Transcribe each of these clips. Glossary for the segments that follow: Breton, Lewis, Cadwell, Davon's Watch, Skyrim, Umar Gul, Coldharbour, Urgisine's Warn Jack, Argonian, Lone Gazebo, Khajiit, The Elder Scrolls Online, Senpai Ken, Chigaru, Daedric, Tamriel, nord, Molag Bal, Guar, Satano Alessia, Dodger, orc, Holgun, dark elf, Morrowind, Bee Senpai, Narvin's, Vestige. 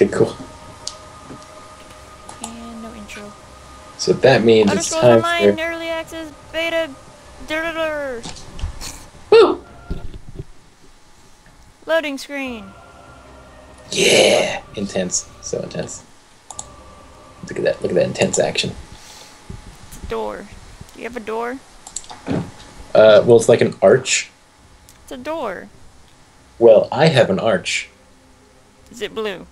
Okay, cool. And no intro. So that means it's time for early access beta. Woo! Loading screen. Yeah, intense, so intense. Look at that intense action. It's a door. Do you have a door? Well, it's like an arch. It's a door. Well, I have an arch. Is it blue?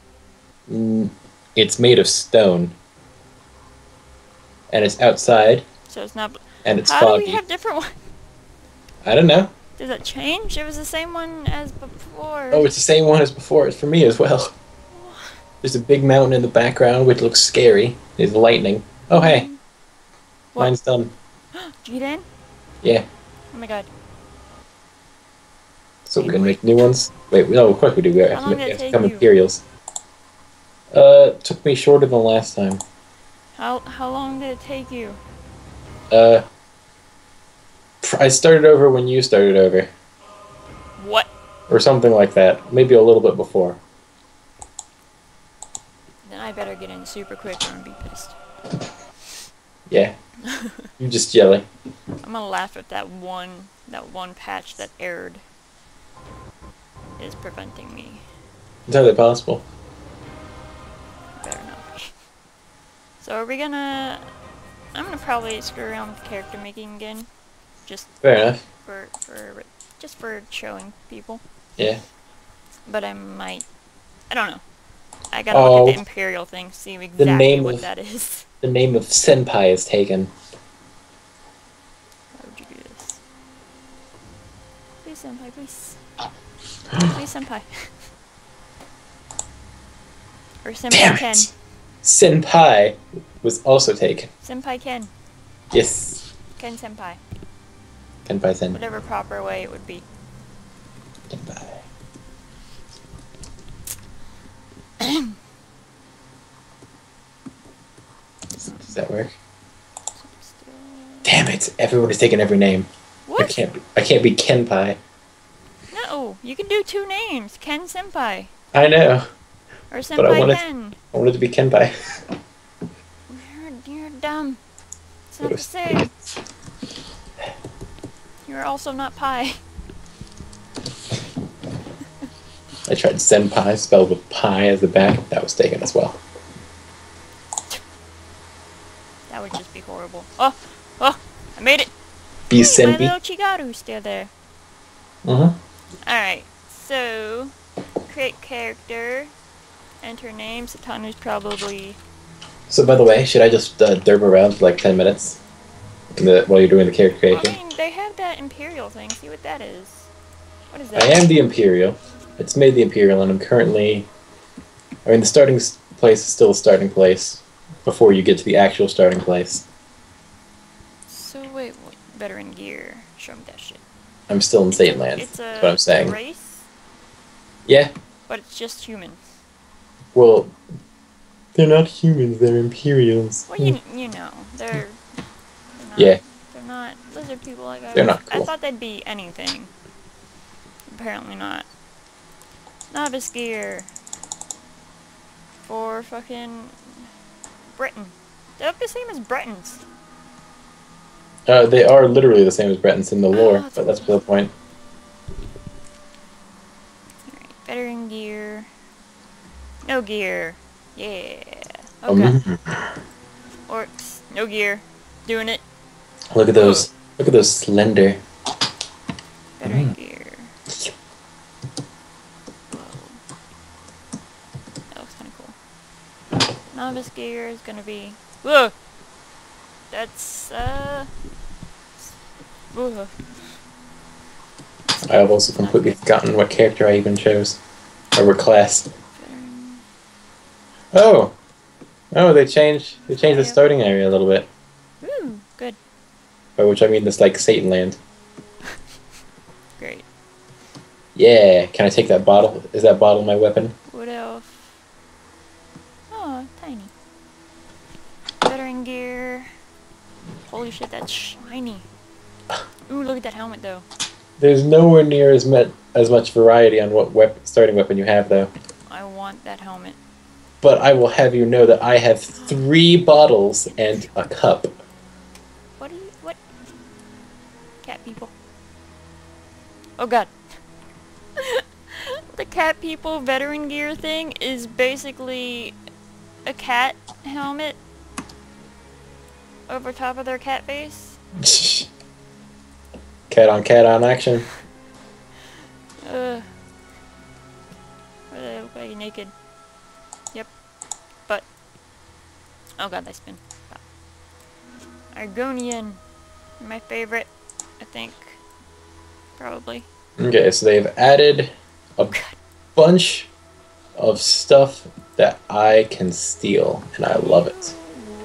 It's made of stone. And it's outside. So it's not blue. And it's foggy. How do we have different ones? I don't know. Did that change? It was the same one as before. Oh, it's the same one as before. It's for me as well. There's a big mountain in the background, which looks scary. There's lightning. Oh, hey. What? Mine's done. You did? Yeah. Oh my god. So we're gonna make new ones? Wait, no, of course we do. We have to become Imperials. Took me shorter than last time. How long did it take you? I started over when you started over. What? Or something like that. Maybe a little bit before. Then I better get in super quick or I'm be pissed. Yeah. You're just jelly. I'm gonna laugh at that one patch that erred. It is preventing me. Entirely possible. Better not. So are we gonna? I'm gonna probably screw around with character making again. Just fair enough. For showing people. Yeah. But I might. I don't know. I gotta look at the Imperial thing, see exactly what that is. The name of Senpai is taken. Why would you do this? Please, Senpai, please. Please, Senpai. Or Senpai Ken. Senpai was also taken. Senpai Ken. Yes. Ken Senpai. Kenpai Senpai. Whatever proper way it would be. Kenpai. Does that work? Damn it! Everyone has taken every name. What? I can't be Kenpai. No, you can do two names, Ken Senpai. I know. Or Senpai Ken. I wanted to be Kenpai. You're dumb. It's not the same. You're also not pie. I tried Senpai spelled with pie as the back. That was taken as well. That would just be horrible. Oh! Oh! I made it! Bee Senpai. My little Chigaru's still there. Uh-huh. Alright, so... create character. Enter name. Satanu's probably... So by the way, should I just derp around for like 10 minutes? While you're doing the character creation? I mean, they have that Imperial thing. See what that is. What is that? I am the Imperial. It's made the Imperial, and I'm currently... I mean, the starting place is still a starting place. Before you get to the actual starting place. So wait, veteran gear. Show me that shit. I'm still in Satan Land. That's what I'm saying. Race? Yeah. But it's just humans. Well, they're not humans. They're Imperials. Well, you know, they're not, yeah. They're not lizard people. Like they're not cool. I thought they'd be anything. Apparently not. Novice gear. For fucking. Breton. They're the same as Bretons. They are literally the same as Bretons in the lore, but that's the point. Alright, veteran gear. No gear. Yeah. Okay. Orcs. No gear. Doing it. Look at those. Look at those slender. Veteran gear. Novice gear is gonna be. Whoa! That's. Whoa. I've also completely forgotten what character I even chose. Or what class. Oh! Oh, they changed the starting area a little bit. Ooh, good. By which I mean this, like, Satan Land. Great. Yeah, can I take that bottle? Is that bottle my weapon? What else? Gear. Holy shit, that's shiny. Ooh, look at that helmet though. There's nowhere near as much variety on what starting weapon you have though. I want that helmet. but I will have you know that I have 3 bottles and a cup. What are you, what? Cat people. Oh god. The cat people veteran gear thing is basically a cat helmet over top of their cat face. Cat on action. They look like naked. Yep. But oh god, they spin. Wow. Argonian, my favorite, I think, probably. Okay, so they've added a bunch of stuff that I can steal, and I love it.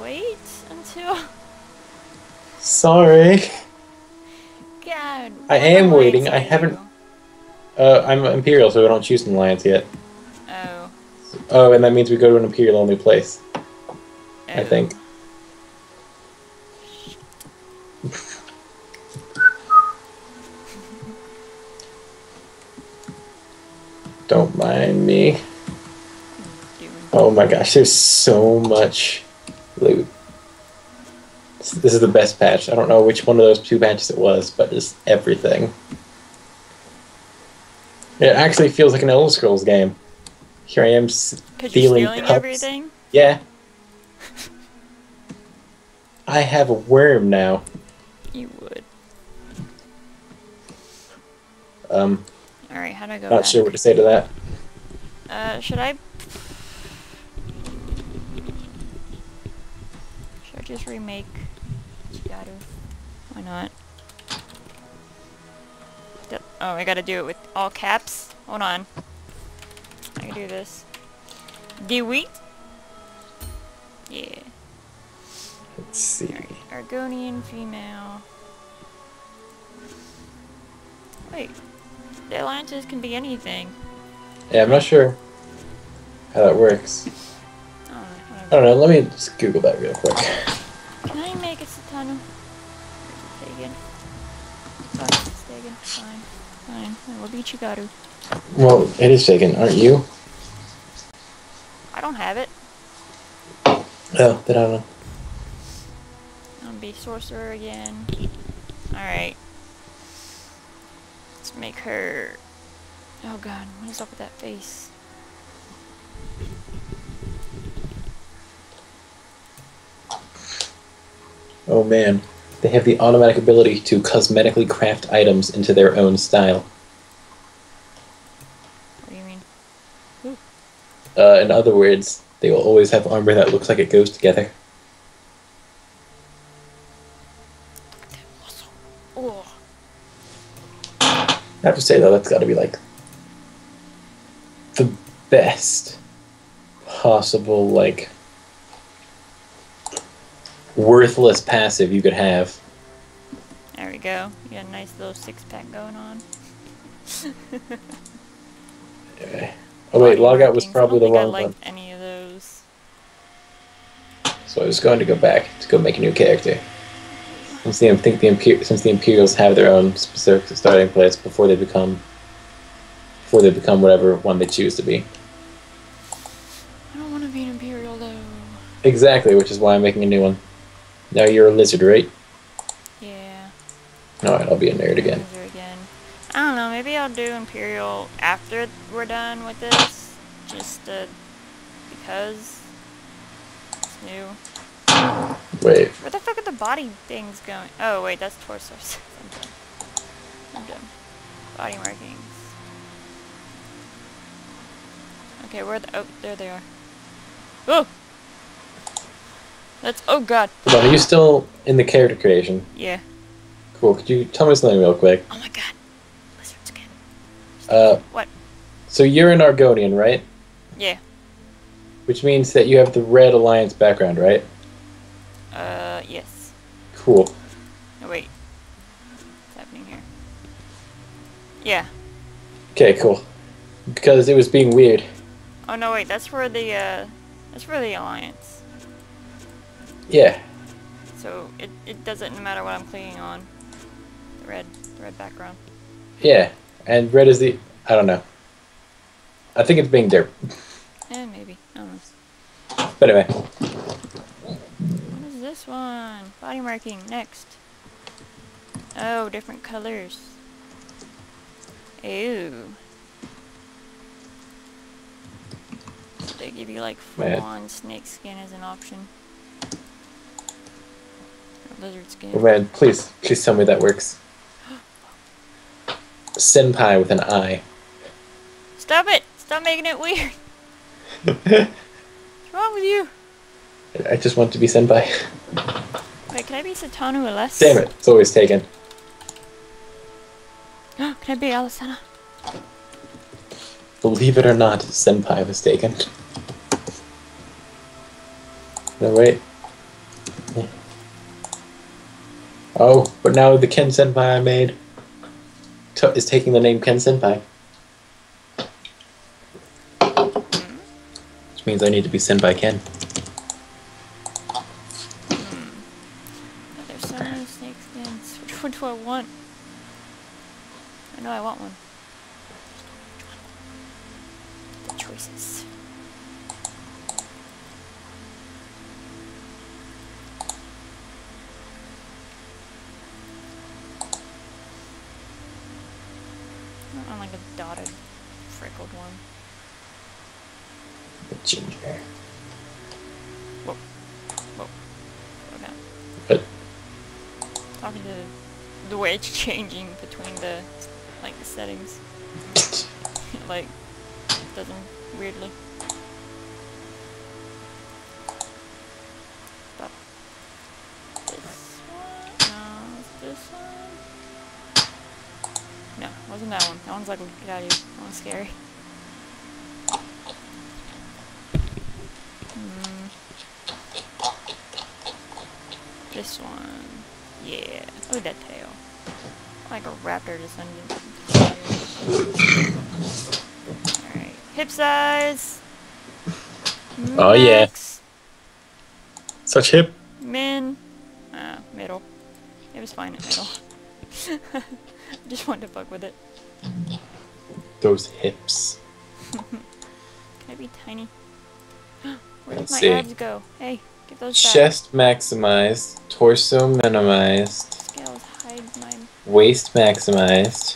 Wait until... Sorry. God. I am waiting. I haven't... I'm Imperial, so we don't choose an alliance yet. Oh. Oh, and that means we go to an Imperial-only place. Oh. I think. Don't mind me. Oh my gosh, there's so much loot. This is the best patch. I don't know which one of those 2 patches it was, but just everything. It actually feels like an Elder Scrolls game. Here I am stealing cups. Everything? Yeah. I have a worm now. You would. Alright, how do I go back? Not sure what to say to that. Should I? Should I just remake Chigaru? Why not? Oh, I gotta do it with all caps? Hold on. I can do this. Do we? Yeah. Let's see. Right. Argonian female. Wait. The alliances can be anything. Yeah, I'm not sure how that works. Oh, I don't know. Let me just Google that real quick. Can I make a Satano? Pagan. Oh, it's Pagan. Fine. Fine. It will be Chigaru. Well, it is Pagan, aren't you? I don't have it. Oh, then I don't know. I'm gonna be sorcerer again. Alright. Make her... Oh god, what is up with that face? Oh man, they have the automatic ability to cosmetically craft items into their own style. What do you mean? Ooh. In other words, they will always have armor that looks like it goes together. I have to say, though, that's got to be, like, the best possible, like, worthless passive you could have. There we go. You got a nice little six-pack going on. Okay. Oh, wait, logout was probably the wrong one. I don't think I liked any of those. So I was going to go back to go make a new character. Since the Imperials have their own specific starting place before they become whatever one they choose to be. I don't want to be an Imperial though. Exactly, which is why I'm making a new one. Now you're a lizard, right? Yeah. Alright, I'll be a nerd again. I don't know, maybe I'll do Imperial after we're done with this. Just because it's new. Wait. Where the fuck are the body things going? Oh wait, that's torsos. I'm done. Body markings. Okay, where are the... Oh, there they are. Oh! That's... Oh god. Hold on, are you still in the character creation? Yeah. Cool, could you tell me something real quick? Oh my god. Lizards again. What? So you're an Argonian, right? Yeah. Which means that you have the Red Alliance background, right? Yes. Cool. Oh, wait. What's happening here? Yeah. Okay, cool. Because it was being weird. Oh, no, wait. That's for the alliance. Yeah. So, it doesn't matter what I'm clicking on. The red background. Yeah. And red is the... I don't know. I think it's being derp. Maybe. I don't know. But anyway. What is this one? Body marking, next. Oh, different colors. Ew. They give you like full-on snake skin as an option. Or lizard skin. Oh man, please, please tell me that works. Senpai with an I. Stop it! Stop making it weird! What's wrong with you? I just want to be Senpai. Wait, can I be Satano Alessia? Damn it, it's always taken. Can I be Alessana? Believe it or not, Senpai was taken. No, wait. Oh, but now the Ken Senpai I made is taking the name Ken Senpai. Which means I need to be Senpai Ken. Oh, there's so many snake skins. Which one do I want? I know I want one. Choices. I'm like a dotted, freckled one. The ginger. Whoa. Whoa. Okay. What? Talking to the way it's changing between the, like, the settings. Like, it doesn't, weirdly. Stop. This one? No, this one? No, wasn't that one. That one's like, get out of here. That one's scary. This one. Yeah. Look at that tail. Like a raptor descendant. Hip size. Max. Oh yeah. Such hip. Min. Middle. It was fine at middle. I just wanted to fuck with it. Those hips. Can I be tiny? Where did my abs go? Hey, get those back. Chest maximized. Torso minimized. Scales hide my... Waist maximized.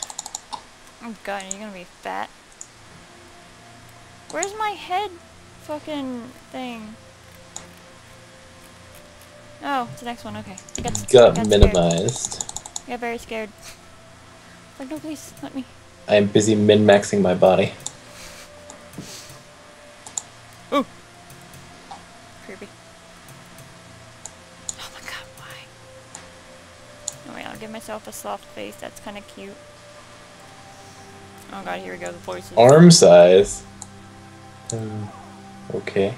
Oh god, are you gonna be fat? Where's my head fucking thing? Oh, it's the next one, okay. I got minimized. Scared. I got very scared. Like, no, please, let me. I am busy min-maxing my body. Ooh. Creepy. Oh my god, why? Alright, I'll give myself a soft face, that's kinda cute. Oh god, here we go, the voices. Arm size? Okay.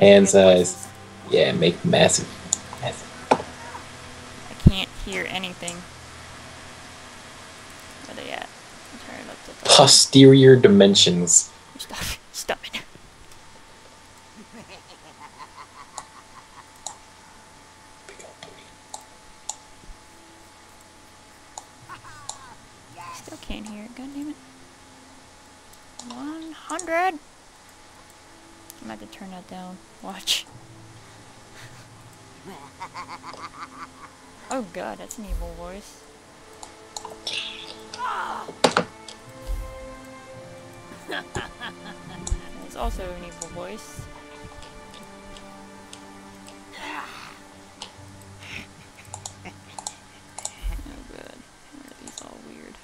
Hand size. Yeah, make massive. I can't hear anything. Where are they at? Posterior dimensions. Stop. Stop it. Still can't hear it. God damn it. 100. I'm gonna have to turn that down. Watch. Oh god, that's an evil voice. It's also an evil voice. Oh good. Why are these all weird?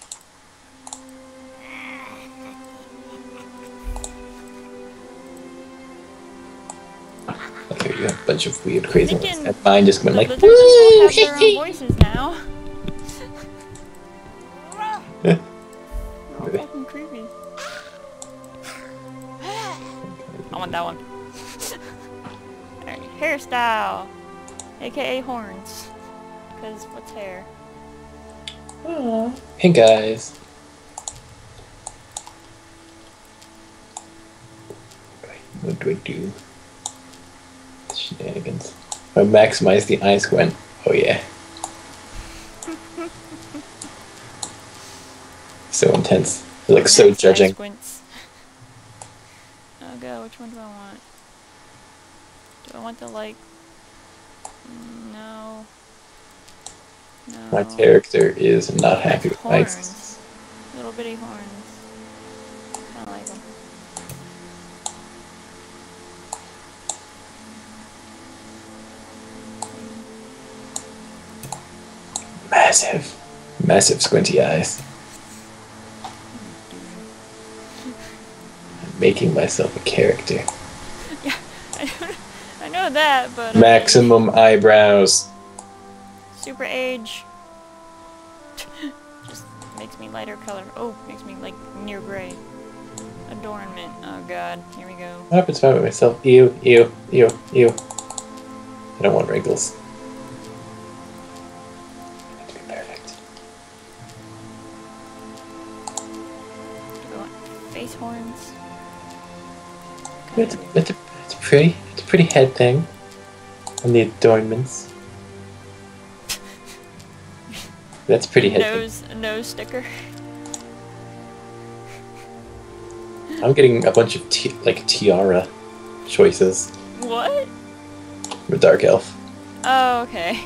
Okay, you have a bunch of weird, crazy ones. And mine just went like, woo! Have their own voices now. They're all fucking creepy. I want that one. Alright, hairstyle. AKA horns. Because what's hair? Aww. Pink eyes. What do I do? Shenanigans. I maximize the eye squint. Oh yeah. So intense. They're like so judging. Oh god, which one do I want? Do I want to, like... No. No. My character is not happy with my existence. Little bitty horns. I don't like them. Massive. Massive squinty eyes. I'm making myself a character. Yeah, I know that, but... Maximum eyebrows. Super age. Just makes me lighter color. Oh, makes me, like, near gray. Adornment. Oh, God. Here we go. What happens if I make myself? Ew, ew, ew, ew. I don't want wrinkles. Horns. It's pretty. It's a pretty head thing. And the adornments. That's pretty head thing. Nose sticker. I'm getting a bunch of tiara choices. What? I'm a dark elf. Oh, okay.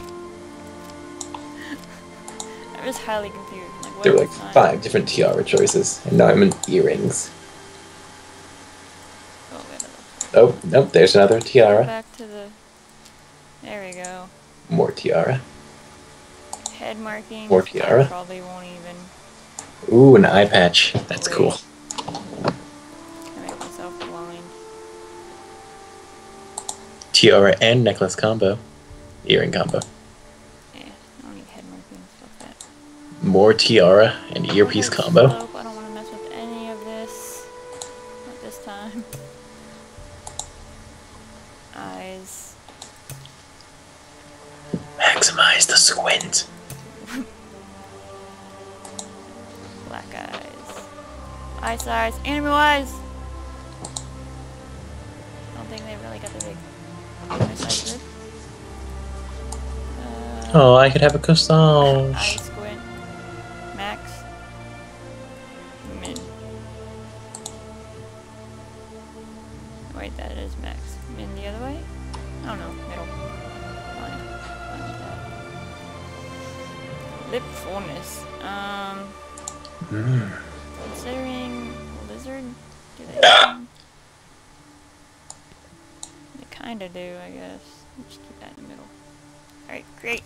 I was highly confused. Like, there were like 5 different tiara choices, and now I'm in earrings. Oh, nope, there's another tiara. Back to the... There we go. More tiara. Head markings. More tiara. Probably won't even... Ooh, an eye patch. That's cool. I make myself blind. Tiara and necklace combo. Earring combo. Yeah, I don't need head markings like that. More tiara and earpiece combo. Slope. I don't want to mess with any of this. Not this time. Eyes. Maximize the squint. Black eyes. Eye size. Animal eyes! I don't think they really got the big eye size. Oh, I could have a croissant. Eye squint. Max. Min. Wait, that is max. In the other way? I don't know. Middle. Fine. Lip fullness. Considering lizard, do they? They kind of do, I guess. Let's just keep that in the middle. All right, great.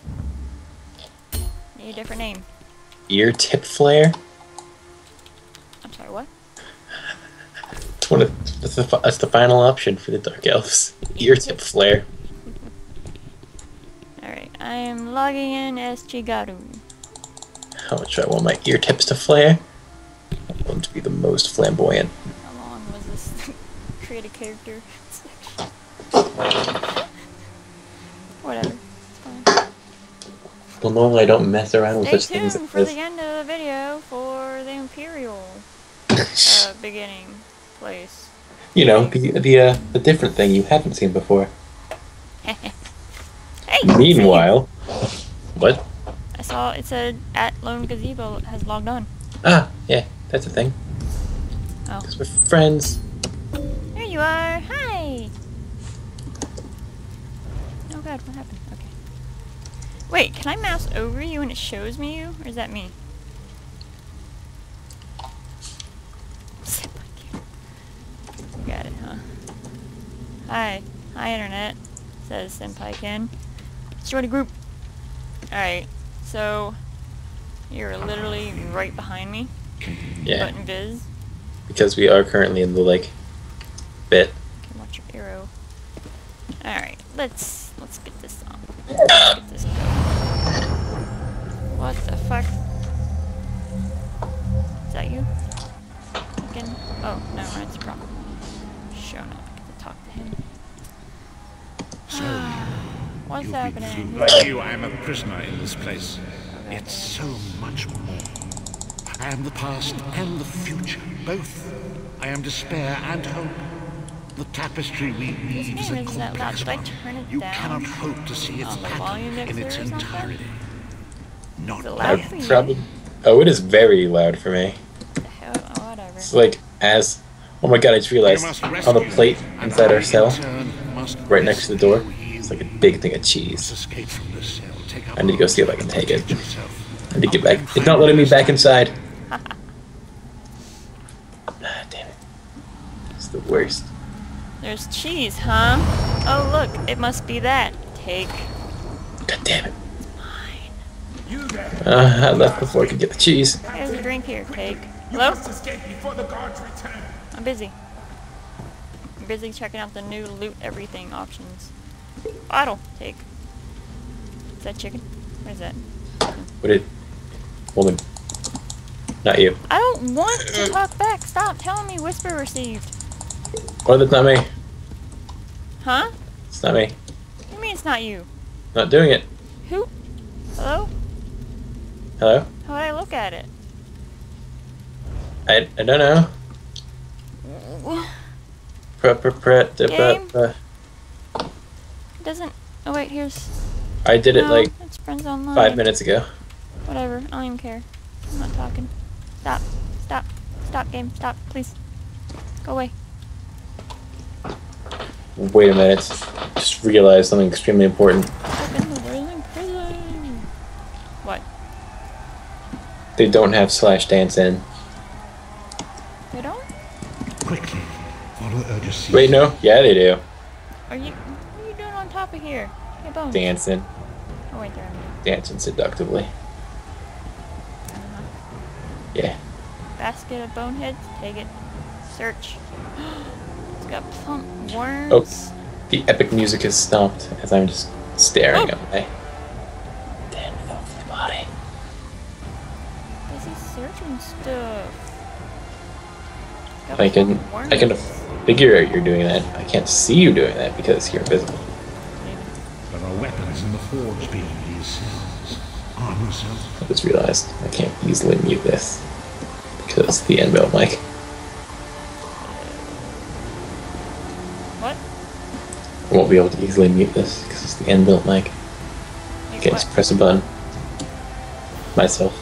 Need a different name. Ear tip flare. I'm sorry. What? That's the final option for the dark elves. Ear tip flare. Alright, I am logging in as Chigaru. How much do I want my ear tips to flare? I want to be the most flamboyant. How long was this thing? Create a character section. Whatever, it's fine. Well, normally I don't mess around with such things. Stay tuned for the end of the video for the Imperial beginning. Place. You know, the different thing you haven't seen before. Hey, meanwhile, what? I saw it said at Lone Gazebo has logged on. Ah, yeah, that's a thing. Oh, because we're friends. There you are. Hi. Oh God, what happened? Okay. Wait, can I mouse over you and it shows me you, or is that me? Got it, huh? Hi. Hi, Internet. Says Senpai Ken. Join a group. Alright, so you're literally right behind me. Yeah. Button viz. Because we are currently in the, like, bit. You can watch your arrow. Alright, let's get this on. Let's get this going. What the fuck? Is that you? Again? Oh, no, it's probably. Shown up. I get to talk to him. So, what's happening? Like you, I am a prisoner in this place. Yet so much more. I am the past and the future, both. I am despair and hope. The tapestry we weave is a complex one. You cannot hope to see its pattern in its entirety. Not loud. Oh, it is very loud for me. It's like as. Oh my God! I just realized on the plate inside our cell, right next to the door. It's like a big thing of cheese. I need to go see if I can take it. I need to get back. It's not letting me back inside. Damn it. It's the worst. There's cheese, huh? Oh, look. It must be that. Take. God damn it. I left before I could get the cheese. There's a drink here, Peg. Hello? I'm busy. I'm busy checking out the new loot everything options. Bottle, take. Is that chicken? What is that? What did... Woman. Not you. I don't want to talk back. Stop telling me whisper received. Oh, that's not me. Huh? It's not me. What do you mean it's not you? Not doing it. Who? Hello? Hello? How would I look at it? I don't know. It doesn't... Oh wait, here's... I did it like 5 minutes ago. Whatever, I don't even care. I'm not talking. Stop. Stop. Stop, game. Stop, please. Go away. Wait a minute. Just realized something extremely important. They don't have slash dance in. They don't? Quickly, follow Urgisine's. Wait, no. Yeah, they do. Are you? What are you doing on top of here? Hey, Bones. Dancing. Oh, wait, there. Dancing seductively. Yeah. Basket of boneheads. Take it. Search. It's got plump worms. Oh, the epic music is stopped as I'm just staring at my damn healthy body. Searching stuff. I can figure out you're doing that. I can't see you doing that because you're invisible. There are weapons in the forge beyond these cells. Arm yourself. I just realized I can't easily mute this because the end bell mic. What? I won't be able to easily mute this because it's the end bell mic. I can just press a button. Myself.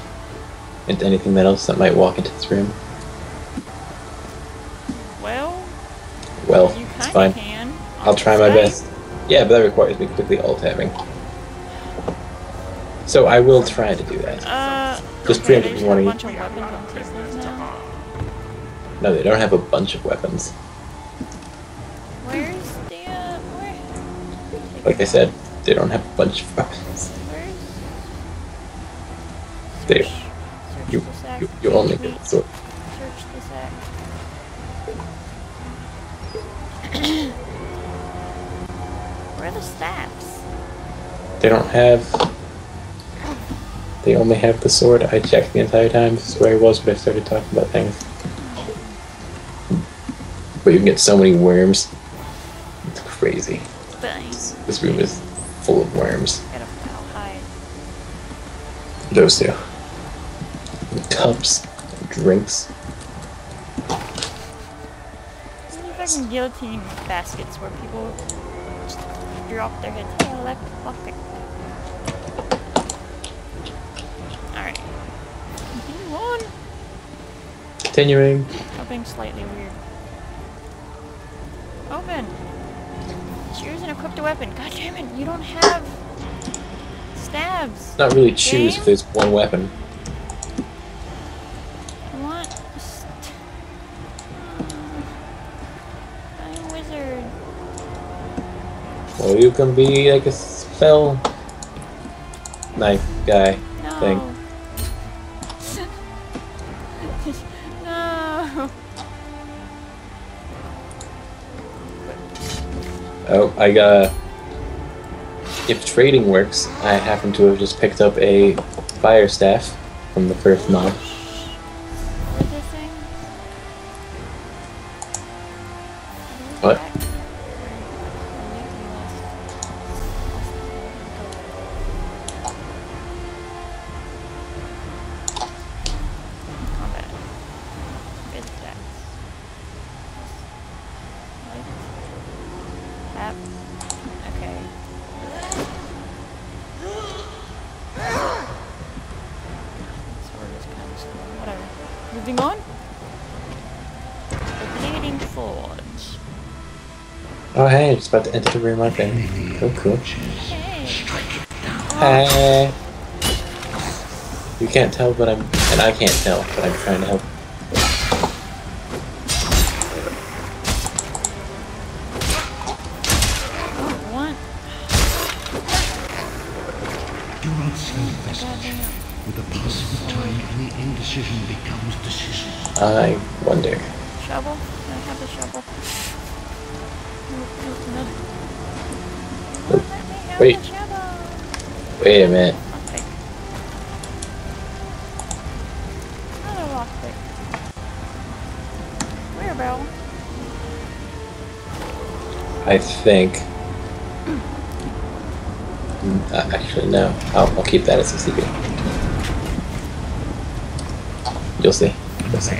Into anything else that might walk into this room. Well, you it's fine. Can. I'll try my best. Yeah, but that requires me quickly alt-tabbing. So I will try to do that. Just preemptively warning you. No, they don't have a bunch of weapons. Where's the where? Like I said, they don't have a bunch of weapons. Where's You only get the sword. Search the sack. Where are the staffs? They don't have... They only have the sword. I checked the entire time. This is where I was, but I started talking about things. But you can get so many worms. It's crazy. This room is full of worms. Those two. Cups, drinks. These fucking guillotine baskets where people just drop their heads. Hey, left pocket. Alright. Continue on. Continuing. Something slightly weird. Open. Choose and equip a weapon. God damn it, you don't have stabs. It's not really choose if there's one weapon. Or you can be like a spell knife guy thing. No. Oh, I got. If trading works, I happen to have just picked up a fire staff from the first mob. Moving on. The bleeding forge. Oh hey, just about to enter the room I've been. Oh cool. Hey! You can't tell, but I'm... and I can't tell, but I'm trying to help. What? Do not send a message. With the passing of time, any indecision becomes decision. I wonder. Shovel? I have a shovel. Wait. Wait a minute. Another lockpick. Where, Bell? I think. Actually, no. I'll keep that as a secret. You'll see. You'll see.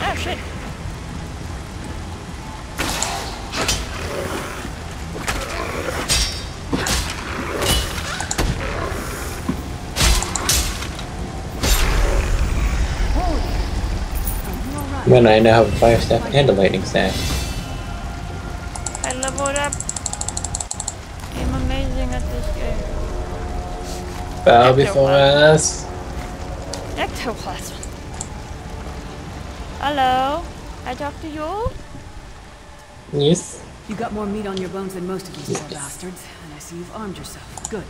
Oh shit. When I now have a fire staff and a lightning staff. I leveled up. I'm amazing at this game. Bow before us. Ectoplasm. Hello. I talk to you. Yes. You got more meat on your bones than most of you yes. Bastards, and I see you've armed yourself. Good.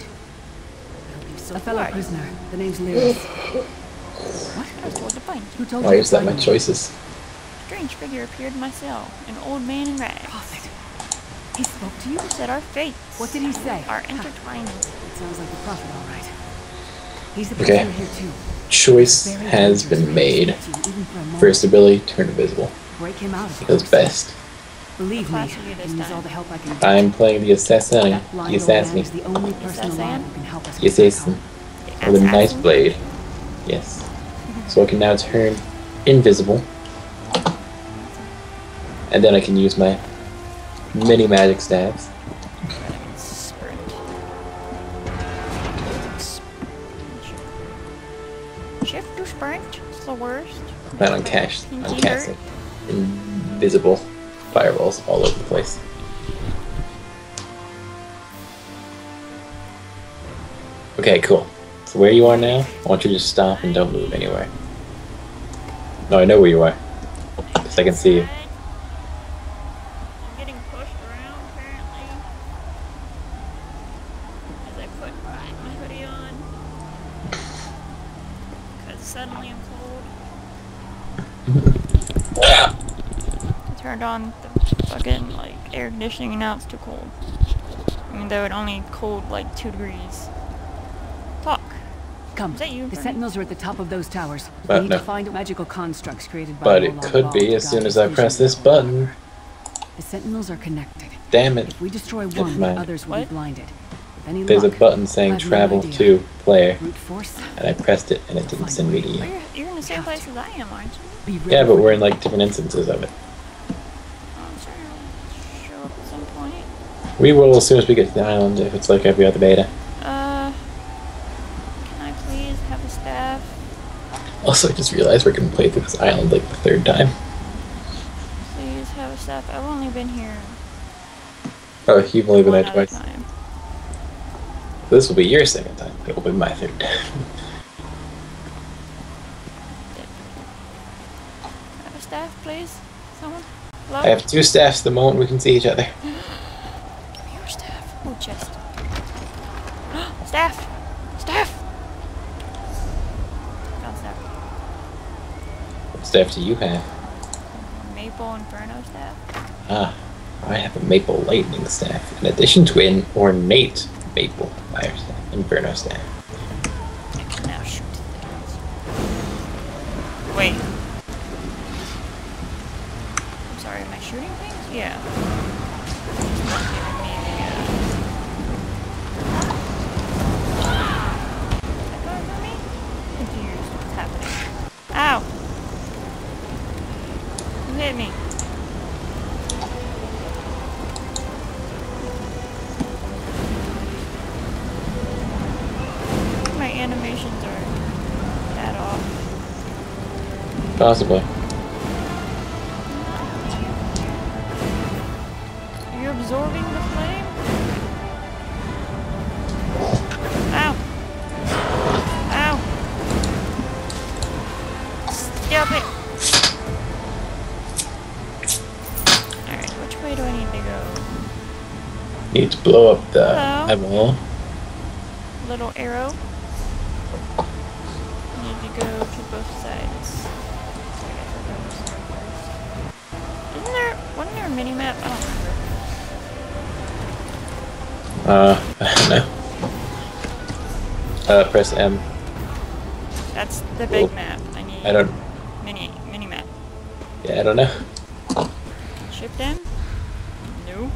So a fellow prisoner. The name's Lewis. What? I was told to find you. Who told you? Why is that my choices? Strange figure appeared in my cell. An old man in rags. Prophet. He spoke to you. He said our fates. What did he say? Are intertwined. It sounds like the prophet, all right. He's the prisoner here too. Choice has been made. First ability, turn invisible. Break him out. It was best. Believe me, this all the help I can do. I'm playing the assassin. The assassin. The only person alive who can help us. The assassin. With a knife blade. Yes. So I can now turn invisible. And then I can use my mini magic stabs. Shift to sprint, it's the worst. But I'm casting invisible fireballs all over the place. Okay, cool. So where you are now, I want you to stop and don't move anywhere. No, I know where you are. Because I can see you. I'm getting pushed around, apparently. As I put my hoodie on. Because suddenly I'm cold. I turned on the fucking, air conditioning and now it's too cold. Even though it only cooled, 2 degrees. Come. The sentinels are at the top of those towers. We need to find magical constructs created by Molag Bal. But it could be as soon as I press this button. The sentinels are connected. Damn it. If we destroy one, others will be blinded. There's a button saying travel to player. And I pressed it and it didn't send me to you. You're in the same place as I am, aren't you? Yeah, but we're in different instances of it. I'm sure it'll show up at some point. We will as soon as we get to the island if it's like every other beta. Also, I just realized we're going to play through this island the third time. Please have a staff. I've only been here. Oh, you've only been there twice. Time. This will be your second time. It will be my third time. Have a staff, please? Someone? Hello? I have 2 staffs the moment we can see each other. Give me your staff. Oh, chest. Staff! What staff do you have? Maple Inferno staff. Ah, I have a Maple Lightning staff, in addition to an ornate Maple Fire staff, Inferno staff. I can now shoot things. Wait. I'm sorry, am I shooting things? Yeah. Is that going for me? Confused. What's happening? Ow! Hit me. My animations are bad off. Possibly. absorbing the flame? Ow! Ow! Stop it! Alright, which way do I need to go? Need to blow up the eyeball. Little arrow. Need to go to both sides. Wasn't there a mini-map? I don't remember. No. Press M. That's the big map. I need mini-map. Yeah, I don't know. Shift M? No.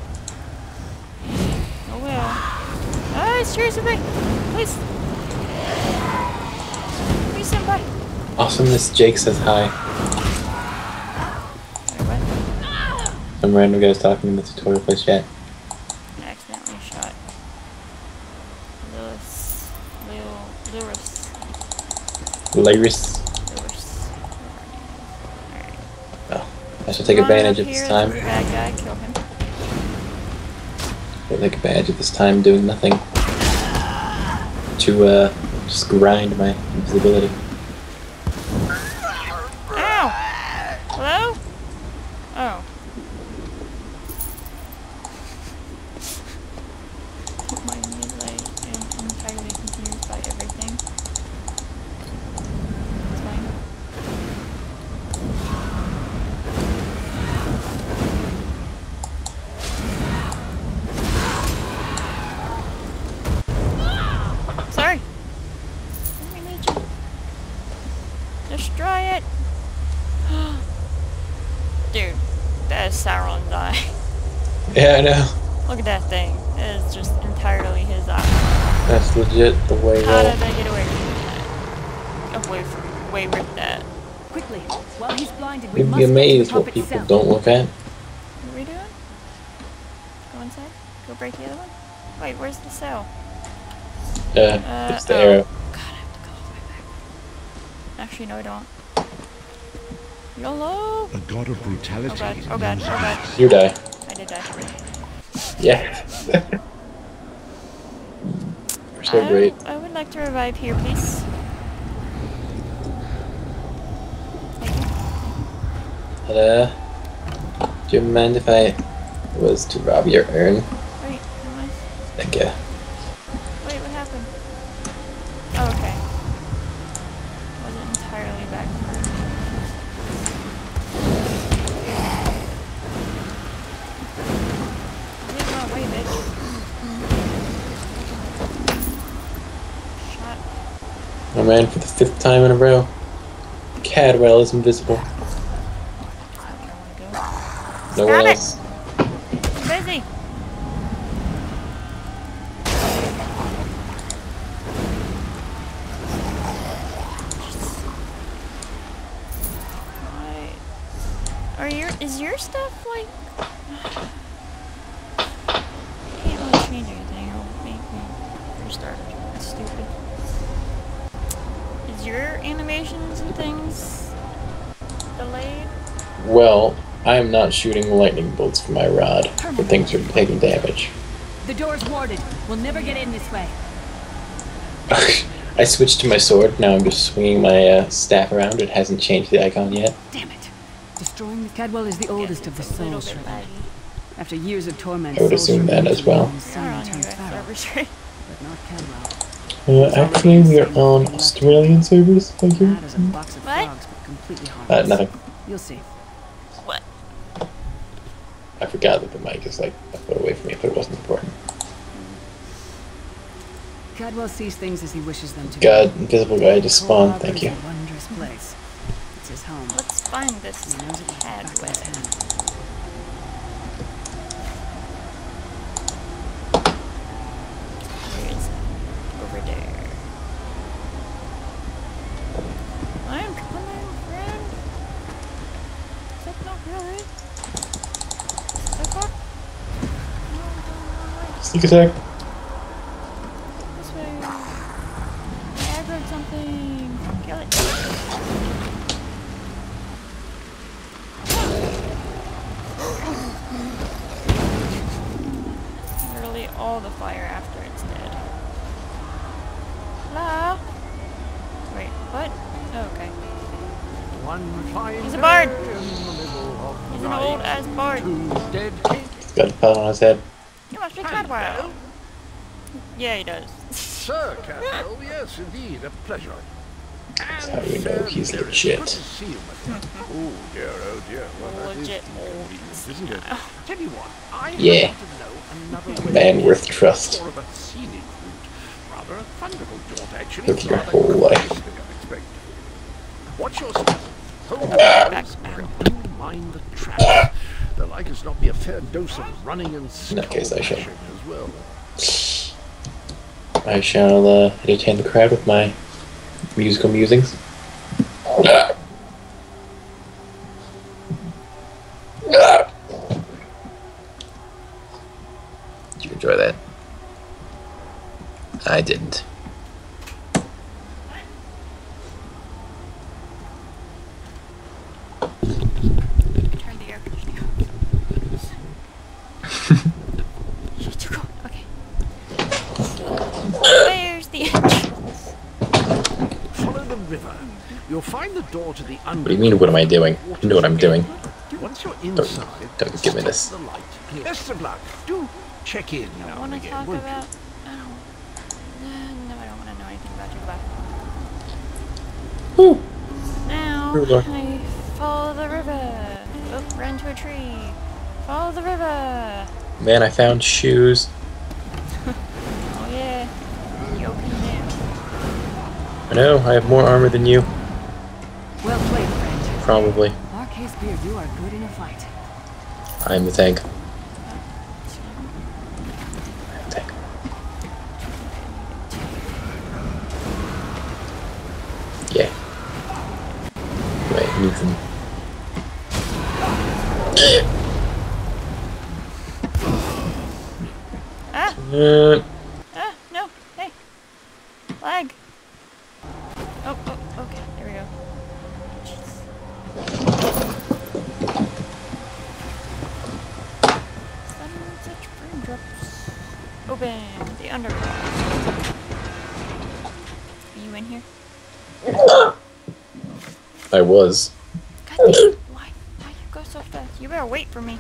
Oh well. Oh, screw somebody! Please! Please, somebody! Awesomeness Jake says hi. Some random guys talking in the tutorial play chat. I accidentally shot Lewis. Lewis. Alright. Oh, I should take advantage of this time. Bad guy, kill him. I'll take advantage of this time doing nothing to just grind my invisibility. Yeah, I know. Look at that thing. It is just entirely his eye. That's legit the way. How did I get away from that? Away from that. Quickly, while he's blinded, we must. You'd be amazed what people don't look at. What are we doing? Go inside. Go break the other one. Wait, where's the cell? It's the arrow. God, I have to go all the way back. Actually, no, I don't. YOLO. A god of brutality. Oh god. Oh god. Oh god. You die. Yeah. We're so great. I would like to revive here, please. Hello. Do you mind if I was to rob your urn? Wait, am I? Thank you. Wait, what happened? Oh, okay. Wasn't entirely back first. Oh man, for the 5th time in a row, Cadwell is invisible. Nowhere else. I'm busy. Why are your your stuff like? Animations and things delayed? Well, I am not shooting lightning bolts for my rod, but things are taking damage. The door's warded. We'll never get in this way. I switched to my sword. Now I'm just swinging my staff around. It hasn't changed the icon yet. Damn it! Destroying the Cadwell is the oldest of the souls. After years of torment, I would assume that as well. Actually, we are on Australian servers, thank you. What? Nothing. You'll see. What? I forgot that the mic is like a foot away from me, but it wasn't important. Cadwell sees things as he wishes them to. God, invisible guy just spawned, thank you. Wondrous place. It's his home. Let's find this Cadwell. Sneak attack. This way. I grabbed something. Kill it. all the fire after it's dead. La! Wait, what? Oh, okay. He's a bard! He's an old ass bard. Got a pat on his head. You must be Cadwell. Yeah, he does. Sir Cadwell, yes, indeed, a pleasure. That's how we know he's legit. Oh dear, oh dear. Well, legit is, isn't it? Tell you what, I yeah. A man worth trust. Look your whole life. Watch your step. Hold and do mind the trap. The like is not be a fair dose of running and stuff. In that case, I shall. I shall entertain the crowd with my musical musings. Did you enjoy that? I didn't. Door to the what do you mean, what am I doing? You know what I'm doing. Don't give me this. Best of luck. Do check in. I want to talk about... No, I don't want to know anything about your back. Ooh. Now, I follow the river. Oh, ran to a tree. Follow the river. Man, I found shoes. Oh, yeah. You open them. I know, I have more armor than you. Well played, friend. Probably. Marquez Beard, you are good in a fight. I am the tank. I am the tank. Yeah. Wait, I need them. Ah! Ah, no. Hey. Lag. Oh, oh, okay. There we go. Open the underground. Are you in here? I was. God damn, why you go so fast? You better wait for me.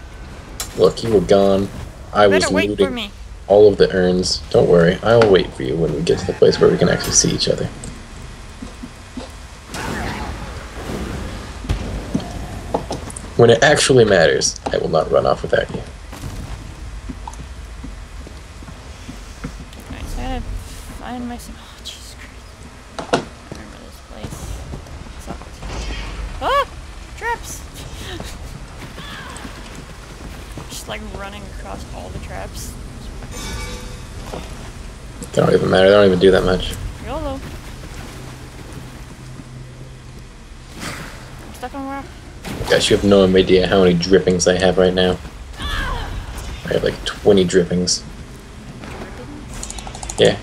Look, you were gone. I was looting all of the urns. Don't worry, I'll wait for you when we get to the place where we can actually see each other. When it actually matters, I will not run off without you. Oh, Jesus Christ. I remember this place. Sucks. Oh! Traps! Just like running across all the traps. They don't even matter, they don't even do that much. YOLO. I'm stuck on rock. Guys, you have no idea how many drippings I have right now. I have like 20 drippings. Yeah.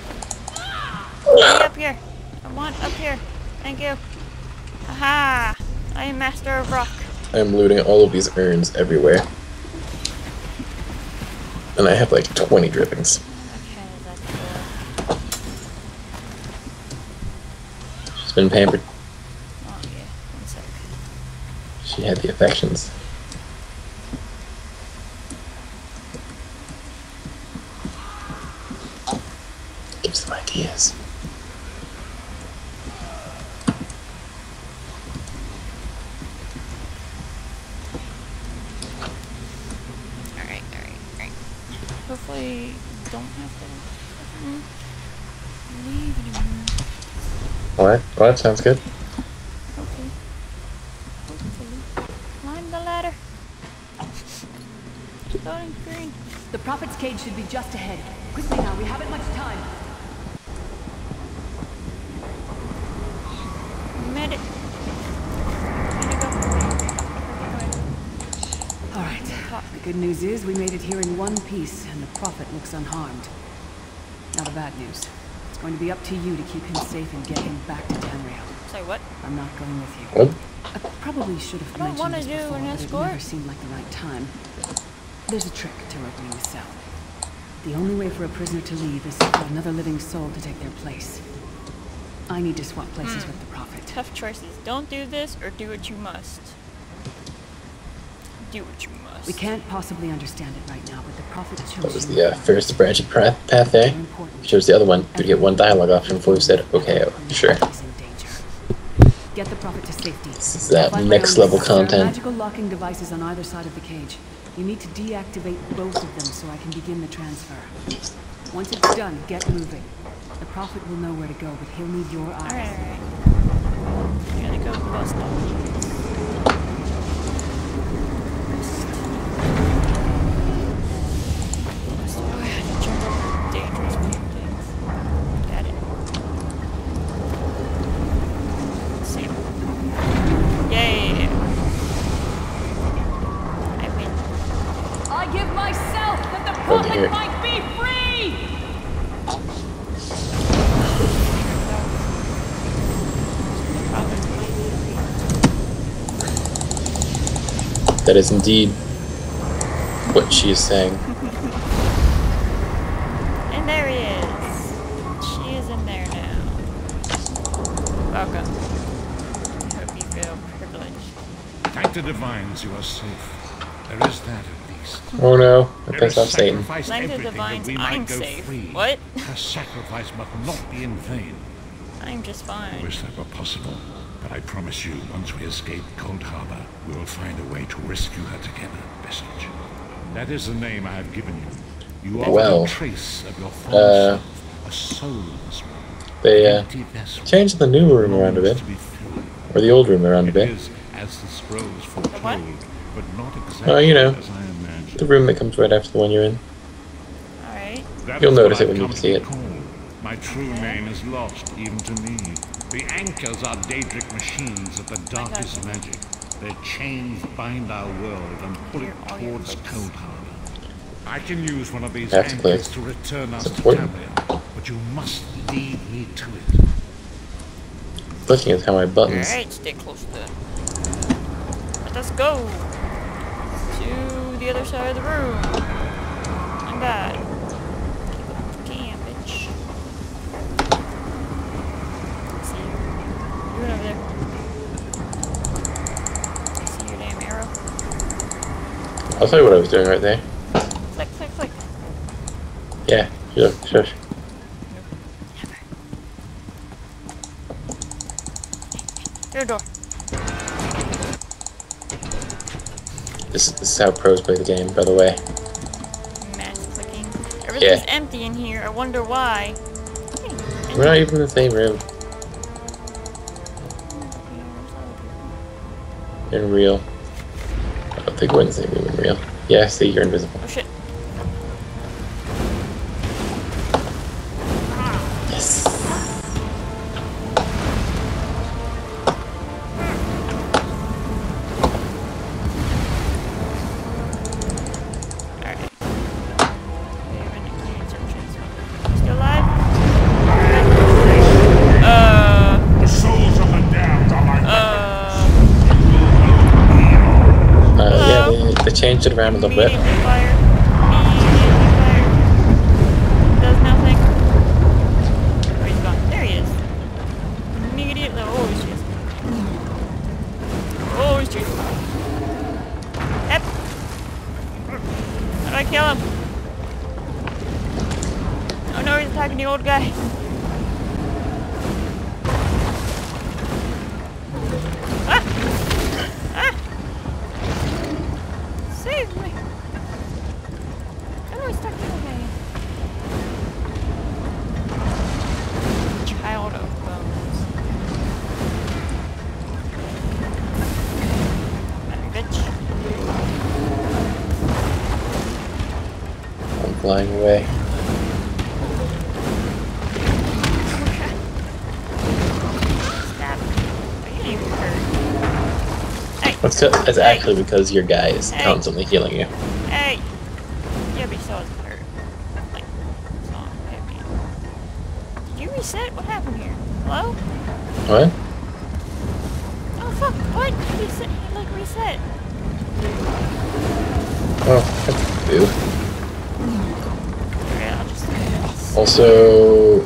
Up here. I want up here. Thank you. Aha! I am master of rock. I am looting all of these urns everywhere. And I have like 20 drippings. Okay, that's good. She's been pampered. Oh yeah, one sec. She had the affections. Give some ideas. Hopefully, don't have to leave anymore. Alright, well, that sounds good. Okay. Hopefully. Climb the ladder. Floating green. The Prophet's cage should be just ahead. Quickly now, we haven't much time. Made it. The good news is we made it here in one piece, and the Prophet looks unharmed. Now the bad news. It's going to be up to you to keep him safe and get him back to Tamriel. Say what? I'm not going with you. What? I probably should have mentioned this before, but it never seemed like the right time. There's a trick to opening the cell. The only way for a prisoner to leave is for another living soul to take their place. I need to swap places with the Prophet. Tough choices. Don't do this or do what you must. Do what you must. We can't possibly understand it right now, but the Prophet chose. What was the first branch of path A? He chose the other one. You'd get one dialogue option before you said, okay, oh, sure. Get the Prophet to safety. This is that next level content. There are magical locking devices on either side of the cage. You need to deactivate both of them so I can begin the transfer. Once it's done, get moving. The Prophet will know where to go, but he'll need your eyes. Alright. Gotta go bust off. Dangerous weird things. Got it. Same. Yay! I win. I give myself that the Prophet might be free! That is indeed what she is saying. And there he is. She is in there now. Welcome. I hope you feel privileged. Thank the divines you are safe. There is that at least. Oh no. I guess I'm Satan. Thank the divines I'm safe. Free. What? Her sacrifice must not be in vain. I'm just fine. I wish that were possible. But I promise you, once we escape Coldharbour, we will find a way to rescue her together, Vestige. That is the name I have given you. You are a trace of your former self, a soulless one. They changed the new room around a bit, or the old room around a bit. It is as the scrolls foretold, but not exactly as I imagined. The room that comes right after the one you're in. All right. You'll notice it when you see it. My true name is lost even to me. The anchors are Daedric machines of the darkest magic. Their chains bind our world and pull it towards Coldharbour. I can use one of these anchors to return us to Cadwell, but you must lead me to it. Looking at how my buttons. Alright, stay close to that. Let us go to the other side of the room. I'm bad. Over there. I see your damn arrow. I'll tell you what I was doing right there. Click, click, click. Yeah, sure. Never. Through the door. This is how pros play the game, by the way. Mass clicking. Everything's empty in here. I wonder why. We're not even in the same room. In real. I don't think we're in the same room in real. Yeah, see, you're invisible. Oh shit. Yes. Alright. Still alive? The souls of the damned are my they changed it around a little bit. Fire. Does nothing. Oh, he's gone. There he is. Immediately. Oh, he's chasing. Oh, he's chasing. Yep. How do I kill him? Oh no, he's attacking the old guy. Flying away. Hey. That's actually because your guy is constantly healing you. Hey! Yeah, but he saw his hurt. Like, it's not happy. Did you reset? What happened here? Hello? What? Oh fuck, what? He like reset. Oh, that's boo. Also,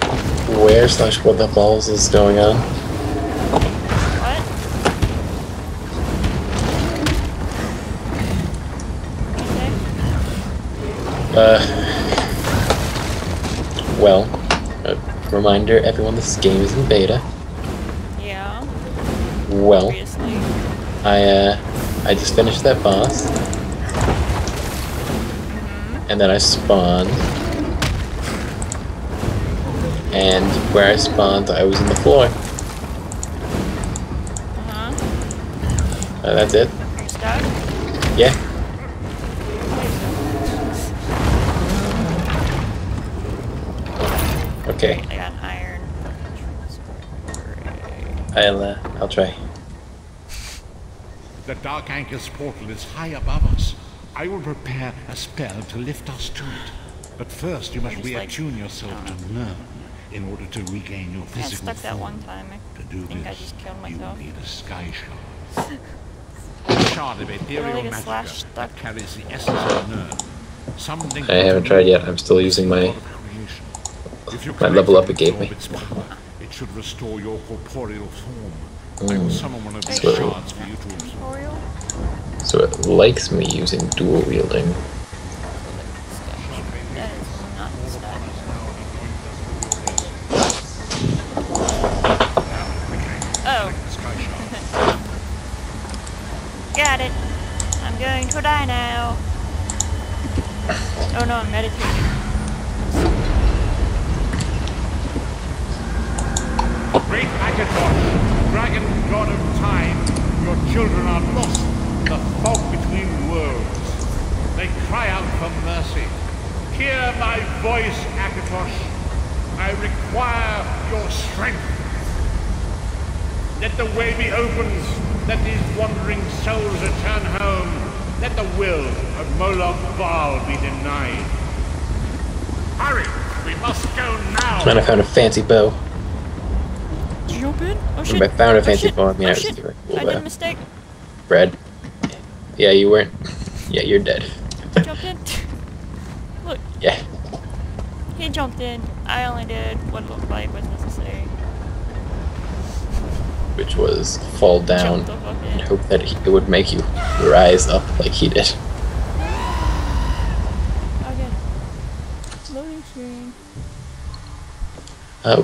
where/what the balls is going on? What? Well, a reminder, everyone, this game is in beta. Yeah. Well, obviously. I just finished that boss, and then I spawned. And where I spawned, I was in the floor. That's it. Are you stuck? Yeah. Okay. I got iron. I'll try. The Dark Anchor's portal is high above us. I will prepare a spell to lift us to it. But first, you must reattune yourself to learn. In order to regain your physical form. I got stuck that one time. To do this, I just killed myself. You need a sky shard. A shard of ethereal magic that carries the essence of nerve. Something I haven't tried yet. I'm still using my level up it gave me. It should restore your corporeal form. I will summon one of these shards for you to absorb. So it likes me using dual wielding. I found a fancy bow. Did you open? Oh shit. I found a fancy bow. I mean, I did a mistake. Brad. Yeah, you weren't. Yeah, you're dead. I jumped in. Look. Yeah. He jumped in. I only did what looked like was necessary. Which was fall down and hope that it would make you rise up like he did.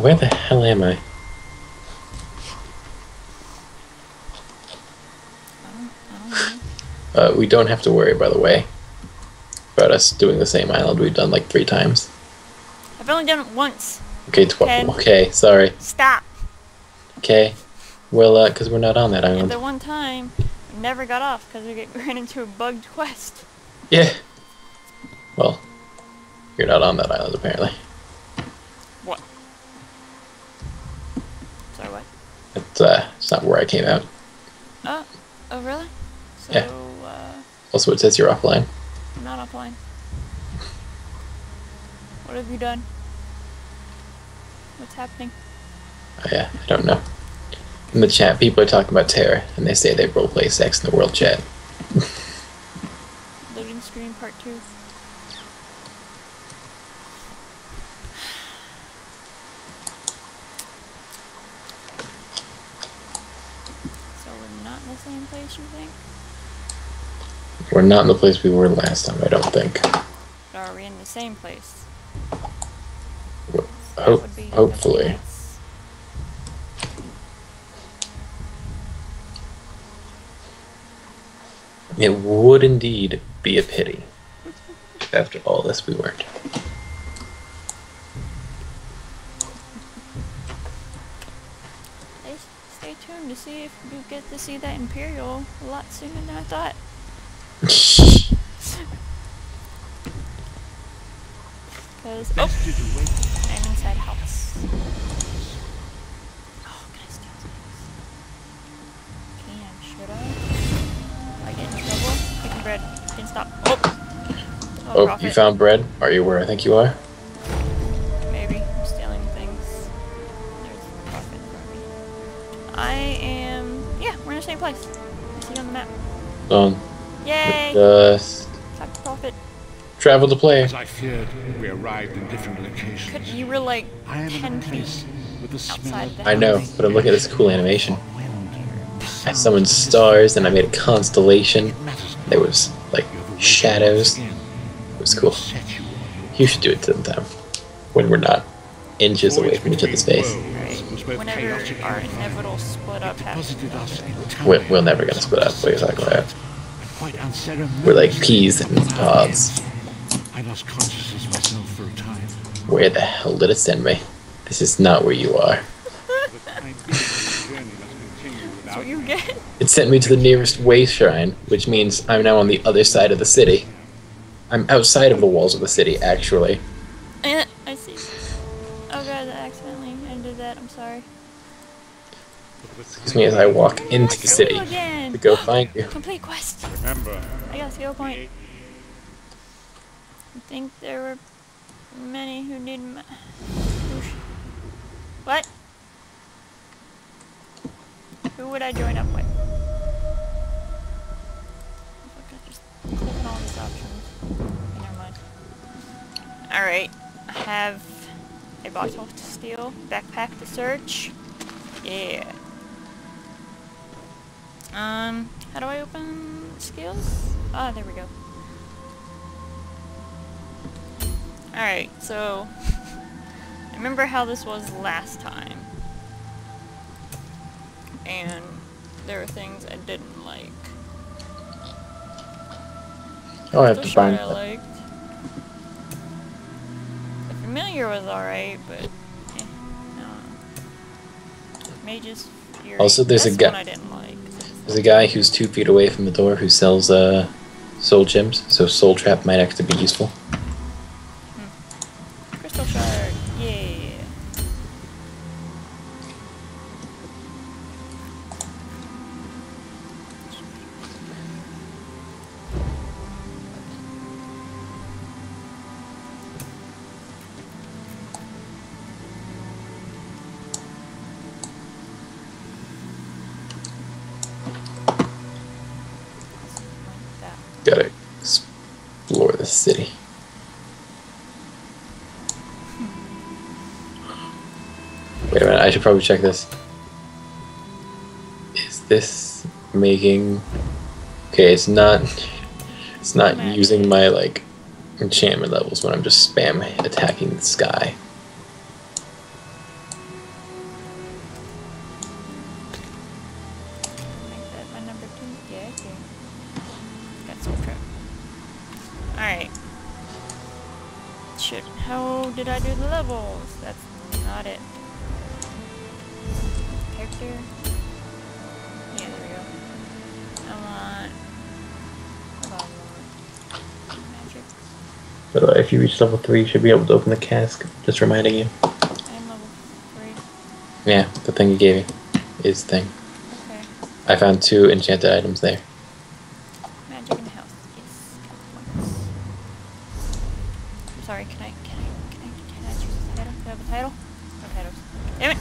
Where the hell am I? I don't know. We don't have to worry, by the way, about us doing the same island we've done like 3 times. I've only done it once. Okay, okay, sorry. Stop. Okay, well, because we're not on that island. And the one time, we never got off because we ran into a bugged quest. Yeah. Well, you're not on that island, apparently. It's not where I came out. Oh really? So, yeah. Also, it says you're offline. I'm not offline. What have you done? What's happening? Oh, yeah, I don't know. In the chat, people are talking about terror, and they say they roleplay sex in the world chat. Loading screen part 2. Same place, you think? We're not in the place we were last time, I don't think. Are we in the same place? So hopefully. It would indeed be a pity if after all this we weren't. To see if you get to see that Imperial a lot sooner than I thought. Because I'm inside house. Oh, can I steal this? Can, should I? If I get in trouble, picking bread. Can't stop. Oh, you found bread? Are you where I think you are? Maybe. I'm stealing things. There's a profit for me. Yeah, we're in the same place. I see it on the map. Yay! Just... Profit. Travel to play. As I feared, we arrived in different locations. Could you were like 10 feet outside the house? I know, but I'm looking at this cool animation. I summoned stars and I made a constellation. There was like shadows. It was cool. You should do it sometime when we're not inches away from each other's face. Right. Whenever our inevitable split up happens, we're never gonna split up. We're exactly right. We're like peas in pods. I lost consciousness myself for a time. Where the hell did it send me? This is not where you are. That's what you get. It sent me to the nearest way shrine, which means I'm now on the other side of the city. I'm outside of the walls of the city, actually. I see. Oh god, I accidentally ended that. I'm sorry. Excuse me as I walk into the city to go find you. Complete quest. Remember, I got a skill point. I think there were many who need my... What? Who would I join up with? Look, I just clicked all these options. Never mind. Alright, I have a bottle to steal, backpack to search. Yeah. How do I open skills? Ah, there we go. Alright, so... I remember how this was last time. And there were things I didn't like. Oh, I have to find that. The familiar was alright, but... Mage's Fury. Also, there's a guy. There's a guy who's 2 feet away from the door who sells soul gems, so soul trap might actually be useful. Crystal shard, yeah. Gotta explore the city. Wait a minute, I should probably check this. Is this making... Okay, it's not using my, like, enchantment levels when I'm just spam attacking the sky. Did I do the levels? That's not it. Character? Yeah, there we go. I want... Magic. By the way, if you reach level 3, you should be able to open the cask. Just reminding you. I'm level 3. Yeah, the thing you gave me is the thing. Okay. I found 2 enchanted items there. Magic in the house. Yes. I'm sorry, can I choose a title? Do I have a title? No titles. Damn it!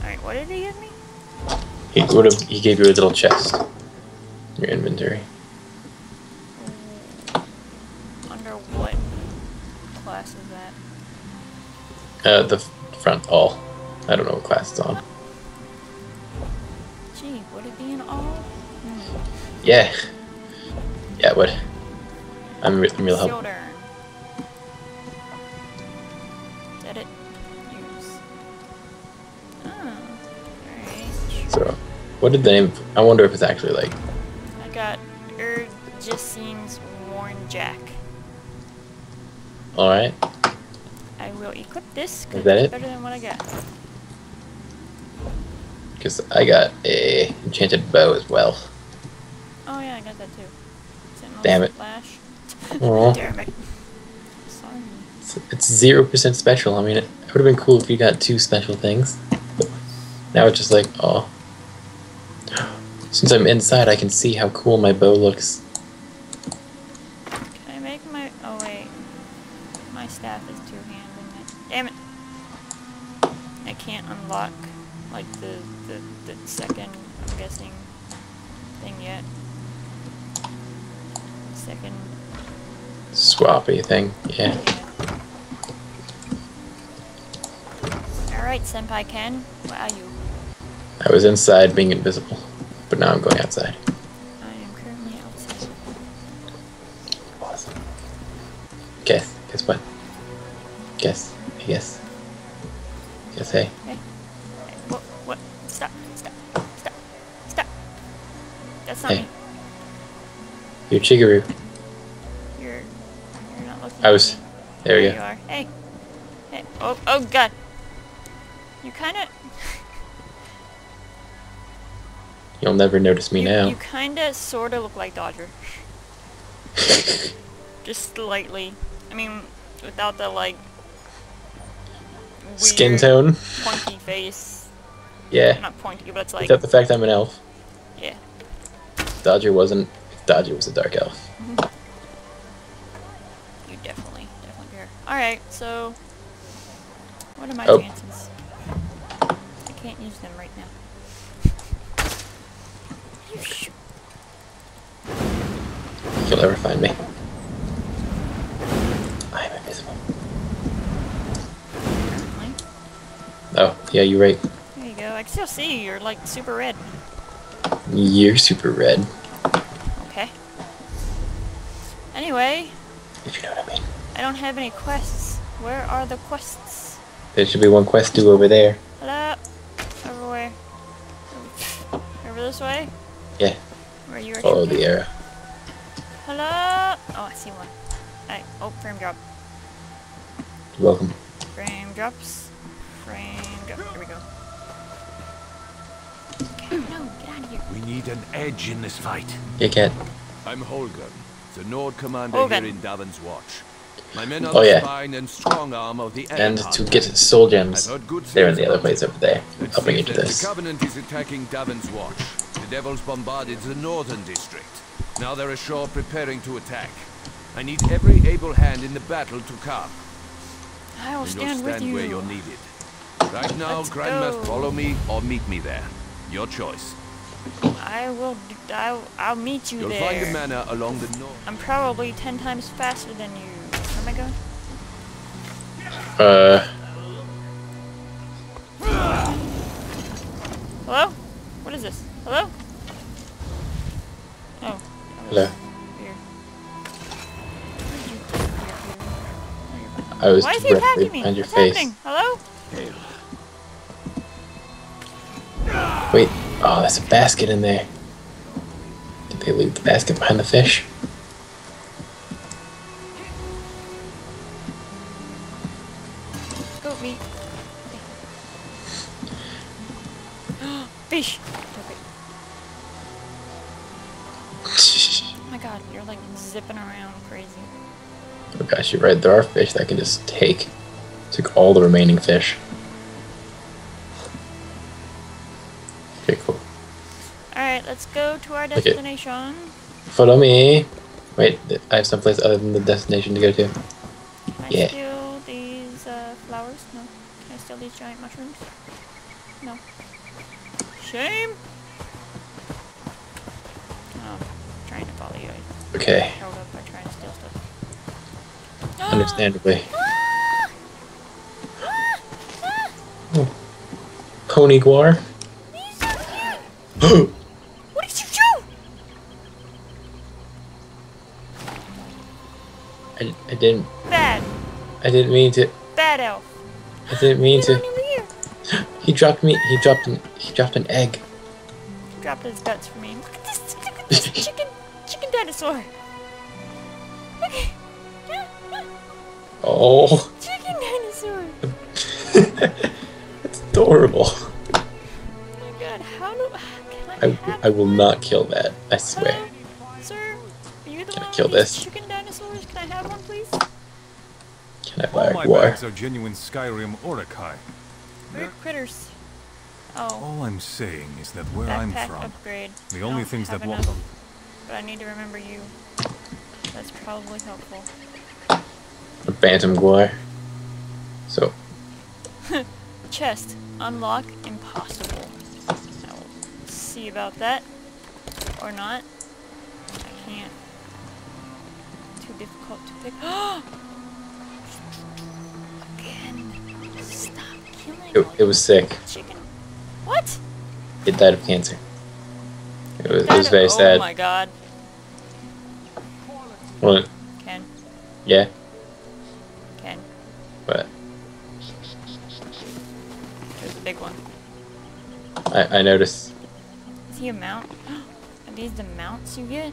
Alright, what did he give me? He gave you a little chest. Your inventory. Under what class is that? The front all. I don't know what class it's on. Gee, would it be an all? Hmm. Yeah. Yeah, it would. I'm real helpful. Edit. Use. Oh. Alright. So, what did the name... I wonder if it's actually like... I got Urgisine's Warn Jack. Alright. I will equip this, because it's better than what I got. Because I got a enchanted bow as well. Oh yeah, I got that too. Damn it. Flash. Damn it. Sorry. It's 0% special. I mean, it would have been cool if you got 2 special things. But now it's just like, oh. Since I'm inside, I can see how cool my bow looks. Can I make my... Oh, wait. My staff is 2-handed. Damn it. I can't unlock, like, the second, I'm guessing, thing yet. Second... swappy thing, yeah. Alright, Senpai Ken, where are you? I was inside being invisible, but now I'm going outside. I am currently outside. Awesome. Guess what? Guess. Guess, hey. Hey. What? Stop. That's not me. You're Chigaru. You're not looking. I was. There we go. You are. Hey. Hey. Oh god. You kind of. You'll never notice me now. You kind of, sort of look like Dodger. Just slightly. I mean, without the like. Weird, skin tone. Pointy face. Yeah. Not pointy, but it's like. Except the fact I'm an elf. Yeah. Dodger wasn't. Dodger was a dark elf. Mm-hmm. You definitely are. Alright, so. What are my chances? I can't use them right now. You'll never find me. I am invisible. Apparently. Oh, yeah, you're right. There you go. I can still see you. You're like super red. You're super red. Anyway, if you know what I mean. I don't have any quests. Where are the quests? There should be one quest due over there. Hello? Over where? Over this way? Yeah. Where you are. Follow the arrow. Hello? Oh, I see one. Alright. Oh, frame drop. You're welcome. Frame drops. Frame drop. Here we go. Okay, no, get out of here. We need an edge in this fight. You can't. I'm Holgun. The Nord commander here in Davon's Watch. My men are the spine and strong arm of the enemy. And to get soul gems, they're in the other place over there. I'll bring you to this. The Covenant is attacking Davon's Watch. The Devils bombarded the northern district. Now they're ashore preparing to attack. I need every able hand in the battle to come. I will stand with you. Where you're needed. Right now, Grandmaster, follow me or meet me there. Your choice. I'll meet you there. You'll find a manor along the north. I'm probably 10 times faster than you. Where am I going? Hello? What is this? Hello? Oh. Hello. Weird. I was directly behind your face. Happening? Hello? Wait. Oh, there's a basket in there. Did they leave the basket behind the fish? Go meat. Fish! Oh my god, you're like zipping around crazy. Oh gosh, you're right. There are fish that I can just take. Took all the remaining fish. Okay, cool. Alright, let's go to our destination. Okay. Follow me. Wait, I have someplace other than the destination to go to. Can I steal these flowers? No. Can I steal these giant mushrooms? No. Shame! Oh, I'm trying to follow you. Okay. I held up by trying to steal stuff. Understandably. Oh. Pony Guar? What did you do? I didn't. Bad. I didn't mean to. Bad elf. I didn't mean to. He dropped me. He dropped an egg. He dropped his guts for me. Look at this chicken dinosaur. Okay. Oh. Chicken dinosaur. That's adorable. I will not kill that, I swear. Sir, are you the one with these chicken dinosaurs? Can I have one, please? Can I buy a Guar? All my bags are genuine Skyrim Orakai. Weird critters. Oh. All I'm saying is that where I'm from, the only things that want. But I need to remember you. That's probably helpful. A Bantam Guar. So. Chest. Unlock. Impossible. See about that or not. I can't. Too difficult to pick. Again. Stop killing it was sick. Chicken. What? It died of cancer. It was very sad. Oh my god. What? Ken. Yeah? Ken. What? There's a big one. I noticed. Is he a mount? Are these the mounts you get?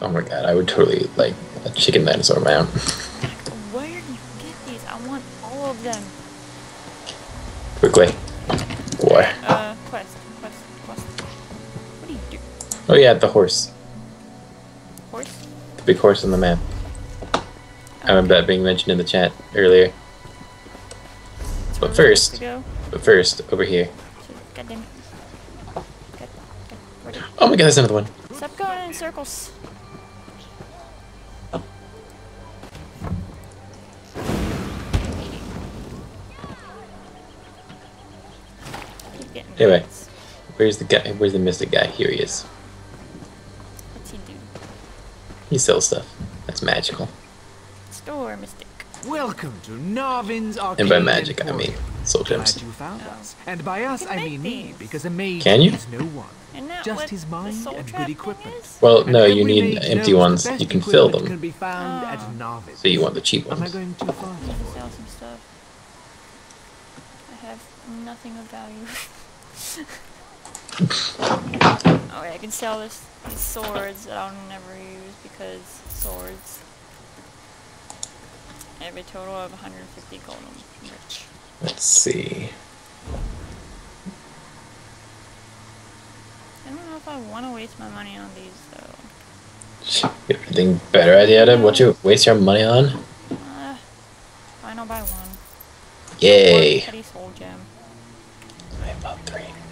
Oh my god, I would totally eat, like, a chicken dinosaur mount. Where do you get these? I want all of them. Quickly. Boy. Quest. What do you do? Oh yeah, the horse. Horse? The big horse on the map. Okay. I remember that being mentioned in the chat earlier. But first, over here. Goddamn. Good. Oh my god, there's another one. Stop going in circles. Oh. Anyway, where's the guy? Where's the mystic guy? Here he is. What's he do? He sells stuff. That's magical. Store mystic. Welcome to Narvin's Arcade. And by magic, I mean soul gems. Glad you found us. And by us, I mean me, because a mage is no one. Just his mind and good equipment. Well, no, you need empty ones. You can fill them. Can be found at Narvin's. So you want the cheap ones. Am I going too far? I need to sell some stuff. I have nothing of value. Okay, I can sell these swords that I'll never use because swords. I have a total of 150 gold. I'm rich. Let's see. I don't know if I want to waste my money on these, though. You have anything better idea to what you waste your money on? Fine, I'll buy one. Yay! One petty soul gem. I bought three.